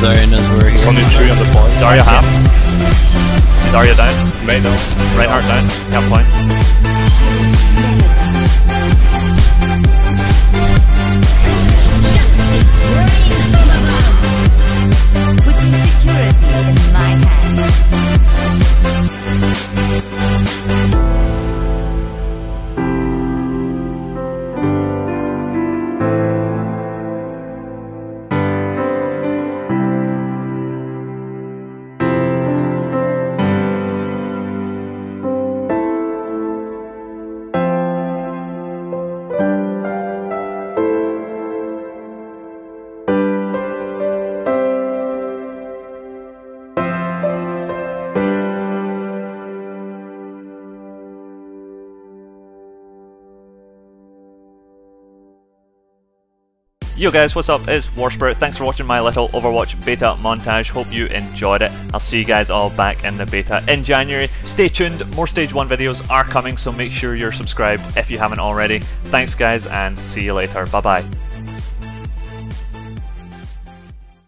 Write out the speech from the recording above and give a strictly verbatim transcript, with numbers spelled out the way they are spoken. Zarya knows we're here. It's only three on the board. Zarya half. Yeah. Zarya down. Reyno. Reinhardt down. Half line. With security in my hands. Yo guys, what's up? It's War Spirit. Thanks for watching my little Overwatch beta montage. Hope you enjoyed it. I'll see you guys all back in the beta in January. Stay tuned, more stage one videos are coming, so make sure you're subscribed if you haven't already. Thanks guys, and see you later. Bye bye.